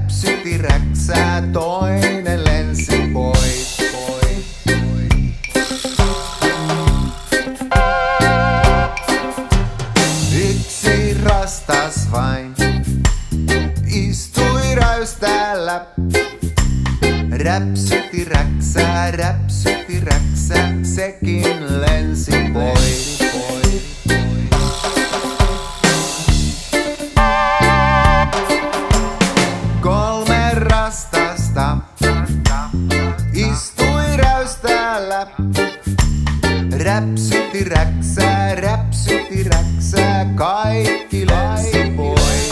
läpsytti räksää, toinen lensi pois. Yksi rastas vain istui räyställä. Räpsytti räksää, sekin lensi pois. Kolme rastasta istui räyställä. Räpsytti räksää, kaikki lensi pois.